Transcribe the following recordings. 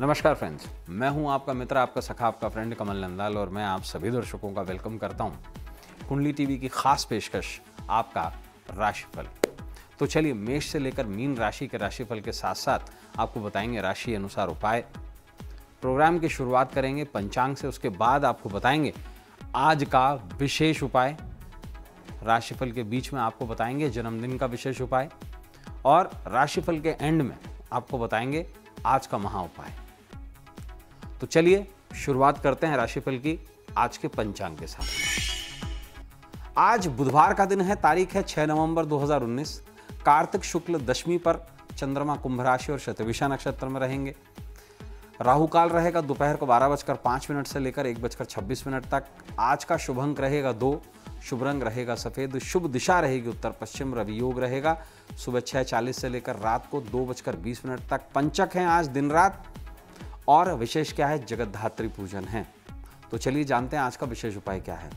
नमस्कार फ्रेंड्स, मैं हूं आपका मित्र, आपका सखा, आपका फ्रेंड कमलनंदलाल और मैं आप सभी दर्शकों का वेलकम करता हूं कुंडली टीवी की खास पेशकश आपका राशिफल। तो चलिए मेष से लेकर मीन राशि के राशिफल के साथ साथ आपको बताएंगे राशि अनुसार उपाय। प्रोग्राम की शुरुआत करेंगे पंचांग से, उसके बाद आपको बताएंगे आज का विशेष उपाय। राशिफल के बीच में आपको बताएंगे जन्मदिन का विशेष उपाय और राशिफल के एंड में आपको बताएंगे आज का महा उपाय। तो चलिए शुरुआत करते हैं राशिफल की आज के पंचांग के साथ। आज बुधवार का दिन है, तारीख है 6 नवंबर 2019। कार्तिक शुक्ल दशमी पर चंद्रमा कुंभ राशि और शतभिषा नक्षत्र में रहेंगे। राहु काल रहेगा दोपहर को 12:05 से लेकर 1:26 तक। आज का शुभ अंक रहेगा 2, शुभ रंग रहेगा सफेद, शुभ दिशा रहेगी उत्तर पश्चिम, रवि योग रहेगा सुबह 6:40 से लेकर रात को 2:20 तक। पंचक हैं आज दिन रात और विशेष क्या है, जगद्धात्री पूजन है। तो चलिए जानते हैं आज का विशेष उपाय क्या है,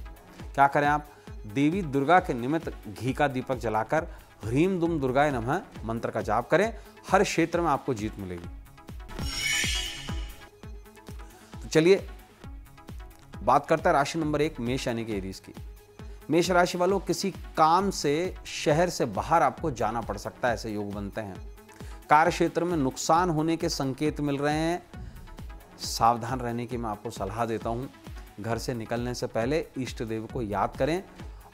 क्या करें आप। देवी दुर्गा के निमित्त घी का दीपक जलाकर ह्रीम दुम दुर्गाय नमः मंत्र का जाप करें, हर क्षेत्र में आपको जीत मिलेगी। तो चलिए बात करते हैं राशि नंबर 1 मेष यानी कि एरीज की। मेष राशि वालों, किसी काम से शहर से बाहर आपको जाना पड़ सकता है, ऐसे योग बनते हैं। कार्य क्षेत्र में नुकसान होने के संकेत मिल रहे हैं, सावधान रहने की मैं आपको सलाह देता हूँ। घर से निकलने से पहले इष्ट देव को याद करें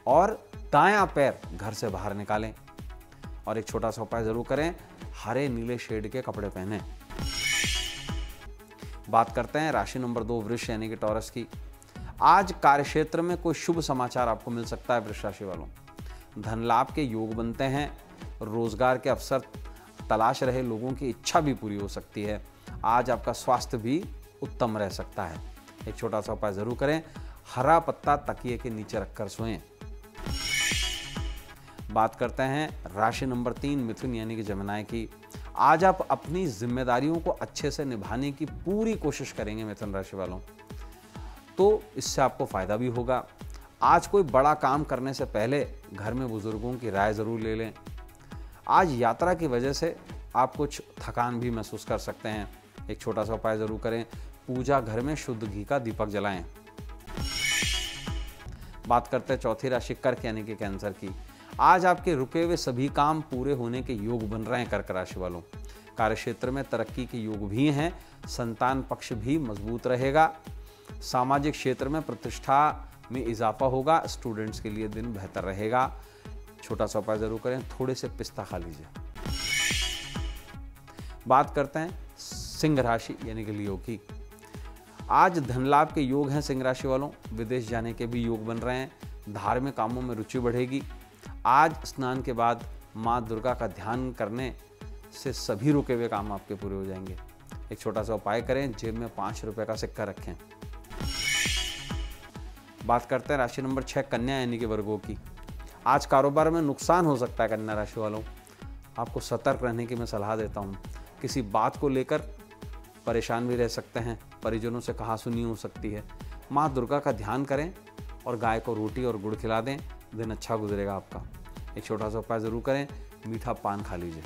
और दायां पैर घर से बाहर निकालें। और एक छोटा सा उपाय जरूर करें, हरे नीले शेड के कपड़े पहने। बात करते हैं राशि नंबर 2 वृष यानी कि टॉरस की। आज कार्यक्षेत्र में कोई शुभ समाचार आपको मिल सकता है। वृष राशि वालों, धन लाभ के योग बनते हैं, रोजगार के अवसर तलाश रहे लोगों की इच्छा भी पूरी हो सकती है। आज आपका स्वास्थ्य भी उत्तम रह सकता है, एक छोटा सा उपाय जरूर करें, हरा पत्ता तकिए के नीचे रखकर सोएं। बात करते हैं राशि नंबर 3 मिथुन यानी कि जमुनाय की। आज आप अपनी जिम्मेदारियों को अच्छे से निभाने की पूरी कोशिश करेंगे मिथुन राशि वालों, तो इससे आपको फायदा भी होगा। आज कोई बड़ा काम करने से पहले घर में बुजुर्गों की राय जरूर ले लें। आज यात्रा की वजह से आप कुछ थकान भी महसूस कर सकते हैं, एक छोटा सा उपाय जरूर करें, पूजा घर में शुद्ध घी का दीपक जलाएं। बात करते हैं चौथी राशि कर्क यानी कि कैंसर की। आज आपके रुके हुए सभी काम पूरे होने के योग बन रहे हैं कर्क राशि वालों। कार्यक्षेत्र में तरक्की के योग भी हैं, संतान पक्ष भी मजबूत रहेगा। सामाजिक क्षेत्र में प्रतिष्ठा में इजाफा होगा, स्टूडेंट्स के लिए दिन बेहतर रहेगा। छोटा सा उपाय जरूर करें, थोड़े से पिस्ता खा लीजिए। बात करते हैं सिंह राशि यानी कि लियो की। आज धन लाभ के योग हैं सिंह राशि वालों, विदेश जाने के भी योग बन रहे हैं, धार्मिक कामों में रुचि बढ़ेगी। आज स्नान के बाद माँ दुर्गा का ध्यान करने से सभी रुके हुए काम आपके पूरे हो जाएंगे। एक छोटा सा उपाय करें, जेब में 5 रुपए का सिक्का रखें। बात करते हैं राशि नंबर 6 कन्या यानी कि वर्गों की। आज कारोबार में नुकसान हो सकता है कन्या राशि वालों, आपको सतर्क रहने की मैं सलाह देता हूँ। किसी बात को लेकर परेशान भी रह सकते हैं, परिजनों से कहासुनी हो सकती है। माँ दुर्गा का ध्यान करें और गाय को रोटी और गुड़ खिला दें, दिन अच्छा गुजरेगा आपका। एक छोटा सा उपाय ज़रूर करें, मीठा पान खा लीजिए।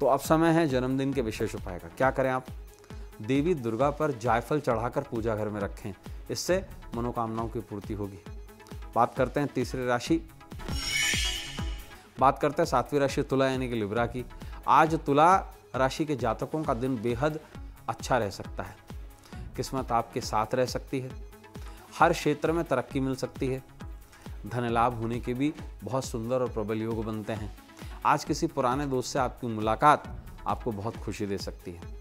तो अब समय है जन्मदिन के विशेष उपाय का, क्या करें आप। देवी दुर्गा पर जायफल चढ़ाकर पूजा घर में रखें, इससे मनोकामनाओं की पूर्ति होगी। बात करते हैं तीसरी राशि। बात करते हैं 7वीं राशि तुला यानी कि लिब्रा की। आज तुला राशि के जातकों का दिन बेहद अच्छा रह सकता है, किस्मत आपके साथ रह सकती है, हर क्षेत्र में तरक्की मिल सकती है, धन लाभ होने के भी बहुत सुंदर और प्रबल योग बनते हैं। आज किसी पुराने दोस्त से आपकी मुलाकात आपको बहुत खुशी दे सकती है।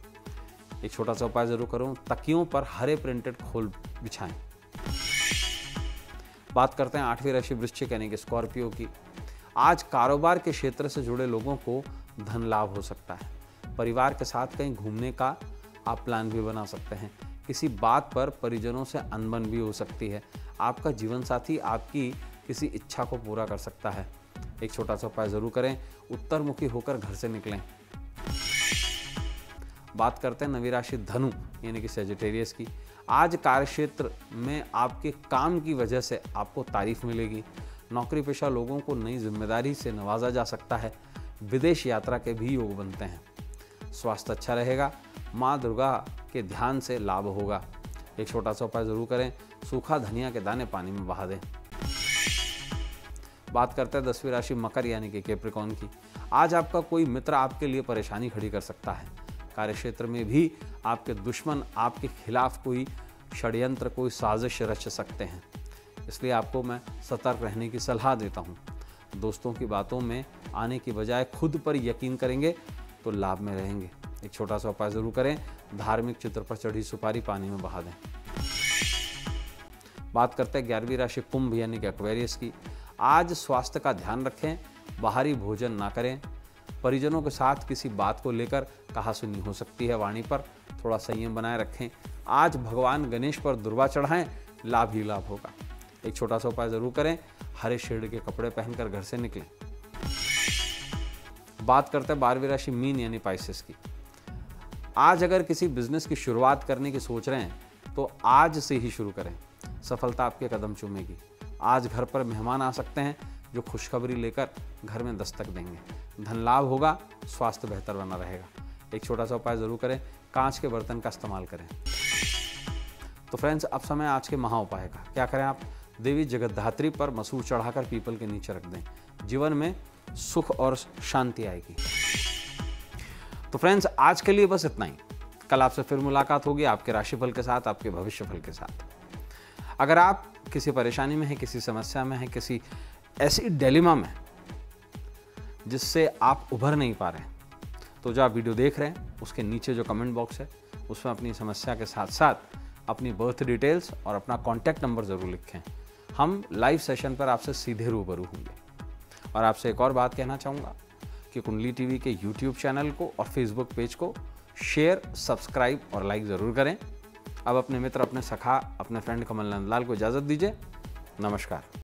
एक छोटा सा उपाय जरूर करूं, तकियों पर हरे प्रिंटेड खोल बिछाएं। बात करते हैं 8वीं राशि वृश्चिक यानी कि स्कॉर्पियो की। आज कारोबार के क्षेत्र से जुड़े लोगों को धन लाभ हो सकता है। परिवार के साथ कहीं घूमने का आप प्लान भी बना सकते हैं। किसी बात पर परिजनों से अनबन भी हो सकती है। आपका जीवन साथी आपकी किसी इच्छा को पूरा कर सकता है। एक छोटा सा उपाय जरूर करें, उत्तरमुखी होकर घर से निकलें। बात करते हैं 9वीं राशि धनु यानी कि सेजिटेरियस की। आज कार्यक्षेत्र में आपके काम की वजह से आपको तारीफ मिलेगी। नौकरी पेशा लोगों को नई जिम्मेदारी से नवाजा जा सकता है। विदेश यात्रा के भी योग बनते हैं। स्वास्थ्य अच्छा रहेगा, माँ दुर्गा के ध्यान से लाभ होगा। एक छोटा सा उपाय ज़रूर करें, सूखा धनिया के दाने पानी में बहा दें। बात करते हैं 10वीं राशि मकर यानी कि कैप्रिकॉर्न की। आज आपका कोई मित्र आपके लिए परेशानी खड़ी कर सकता है। कार्यक्षेत्र में भी आपके दुश्मन आपके खिलाफ कोई षड्यंत्र कोई साजिश रच सकते हैं, इसलिए आपको मैं सतर्क रहने की सलाह देता हूँ। दोस्तों की बातों में आने की बजाय खुद पर यकीन करेंगे तो लाभ में रहेंगे। एक छोटा सा उपाय जरूर करें, धार्मिक चित्र पर चढ़ी सुपारी पानी में बहा दें। बात करते हैं 11वीं राशि कुंभ यानी कि एक्वेरियस की। आज स्वास्थ्य का ध्यान रखें, बाहरी भोजन ना करें। परिजनों के साथ किसी बात को लेकर कहासुनी हो सकती है, वाणी पर थोड़ा संयम बनाए रखें। आज भगवान गणेश पर दुर्वा चढ़ाएं, लाभ ही लाभ होगा। एक छोटा सा उपाय जरूर करें, हरे शेड के कपड़े पहनकर घर से निकलें। बात करते हैं 12वीं राशि मीन यानी पाइसेस की। आज अगर किसी बिजनेस की शुरुआत करने की सोच रहे हैं तो आज से ही शुरू करें, सफलता आपके कदम चूमेगी। आज घर पर मेहमान आ सकते हैं जो खुशखबरी लेकर घर में दस्तक देंगे। धन लाभ होगा, स्वास्थ्य बेहतर बना रहेगा। एक छोटा सा उपाय जरूर करें, कांच के बर्तन का इस्तेमाल करें। तो फ्रेंड्स, अब समय आज के महा उपाय का। क्या करें आप? देवी जगद्धात्री पर मसूर चढ़ाकर पीपल के नीचे रख दें। जीवन में सुख और शांति आएगी। तो फ्रेंड्स, आज के लिए बस इतना ही। कल आपसे फिर मुलाकात होगी आपके राशिफल के साथ, आपके भविष्यफल के साथ। अगर आप किसी परेशानी में हैं, किसी समस्या में हैं, किसी ऐसी डिलेमा में जिससे आप उभर नहीं पा रहे हैं, तो जो आप वीडियो देख रहे हैं उसके नीचे जो कमेंट बॉक्स है उसमें अपनी समस्या के साथ साथ अपनी बर्थ डिटेल्स और अपना कॉन्टैक्ट नंबर ज़रूर लिखें। हम लाइव सेशन पर आपसे सीधे रूबरू होंगे। और आपसे एक और बात कहना चाहूँगा कि कुंडली टीवी के यूट्यूब चैनल को और फेसबुक पेज को शेयर, सब्सक्राइब और लाइक ज़रूर करें। अब अपने मित्र, अपने सखा, अपने फ्रेंड कमलनंदलाल को इजाज़त दीजिए। नमस्कार।